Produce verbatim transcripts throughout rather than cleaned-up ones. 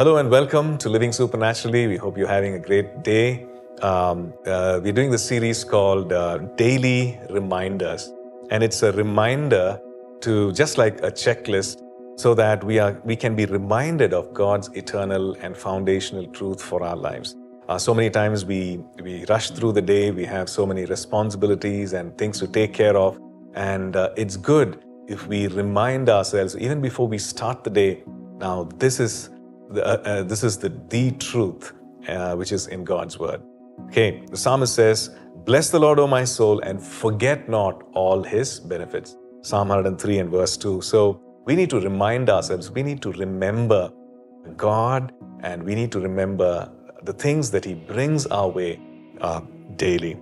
Hello and welcome to Living Supernaturally. We hope you're having a great day. Um, uh, we're doing this series called uh, Daily Reminders. And it's a reminder to, just like a checklist, so that we are we can be reminded of God's eternal and foundational truth for our lives. Uh, so many times we, we rush through the day, we have so many responsibilities and things to take care of. And uh, it's good if we remind ourselves, even before we start the day, now this is the, uh, uh, this is the, the truth, uh, which is in God's word. Okay, the psalmist says, "Bless the Lord, O my soul, and forget not all his benefits." Psalm one hundred three and verse two. So we need to remind ourselves, we need to remember God, and we need to remember the things that he brings our way uh, daily.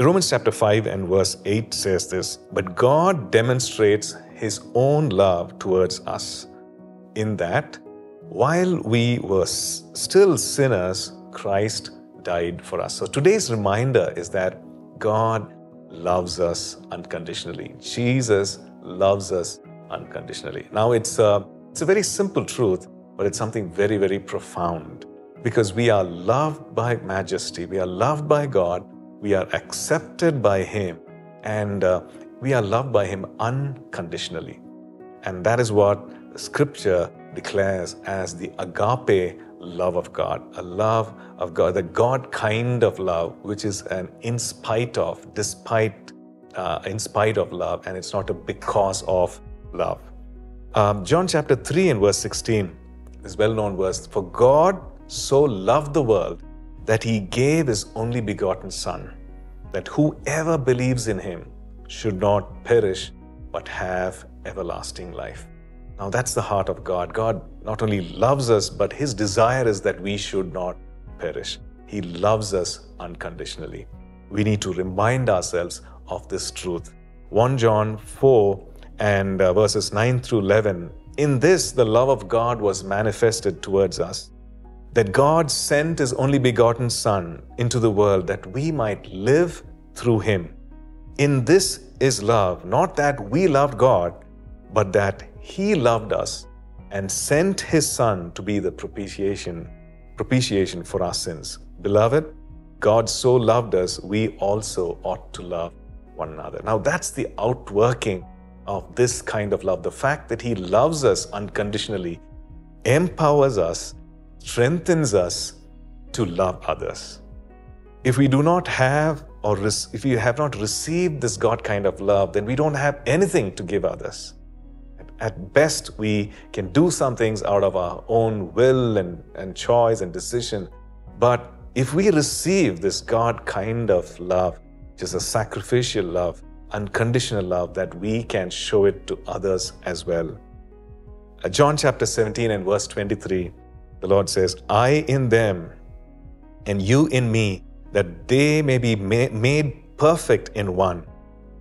Romans chapter five and verse eight says this, "But God demonstrates his own love towards us, in that while we were still sinners, Christ died for us." So today's reminder is that God loves us unconditionally. Jesus loves us unconditionally. Now it's a, it's a very simple truth, but it's something very, very profound. Because we are loved by majesty, we are loved by God, we are accepted by Him, and uh, we are loved by Him unconditionally. And that is what Scripture declares as the agape love of God, a love of God, the God kind of love, which is an in spite of, despite, uh, in spite of love, and it's not a because of love. Um, John chapter three and verse sixteen, this well-known verse, "For God so loved the world that he gave his only begotten Son, that whoever believes in him should not perish, but have everlasting life." Now that's the heart of God. God not only loves us, but his desire is that we should not perish. He loves us unconditionally. We need to remind ourselves of this truth. First John four and uh, verses nine through eleven, "In this the love of God was manifested towards us, that God sent His only begotten Son into the world that we might live through Him. In this is love, not that we loved God, but that He loved us and sent His Son to be the propitiation, propitiation for our sins. Beloved, God so loved us, we also ought to love one another." Now that's the outworking of this kind of love. The fact that He loves us unconditionally empowers us, strengthens us to love others. If we do not have, or if we have not received this God kind of love, then we don't have anything to give others. At best, we can do some things out of our own will and, and choice and decision. But if we receive this God kind of love, which is a sacrificial love, unconditional love, that we can show it to others as well. John chapter seventeen and verse twenty-three, the Lord says, "I in them and you in me, that they may be ma- made perfect in one,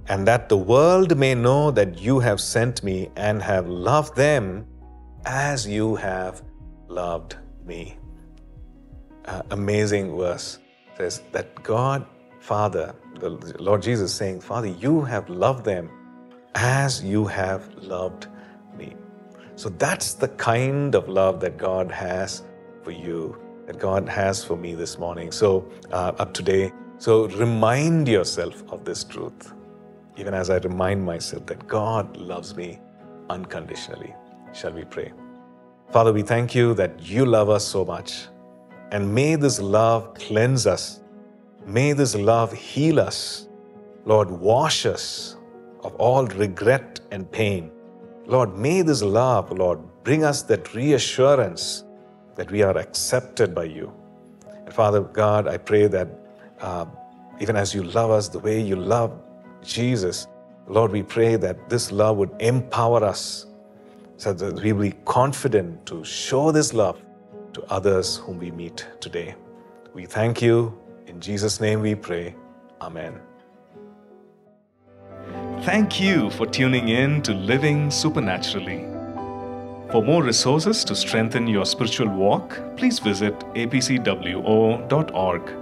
and that the world may know that you have sent me and have loved them as you have loved me." Uh, amazing verse. It says that God, Father, the Lord Jesus saying, "Father, you have loved them as you have loved me." So that's the kind of love that God has for you, that God has for me this morning. So uh, up today, so remind yourself of this truth, even as I remind myself that God loves me unconditionally. Shall we pray? Father, we thank you that you love us so much, and may this love cleanse us. May this love heal us. Lord, wash us of all regret and pain. Lord, may this love, Lord, bring us that reassurance that we are accepted by you. And Father God, I pray that uh, even as you love us the way you love Jesus, Lord, we pray that this love would empower us so that we will be confident to show this love to others whom we meet today. We thank you. In Jesus' name we pray. Amen. Thank you for tuning in to Living Supernaturally. For more resources to strengthen your spiritual walk, please visit a p c w o dot org.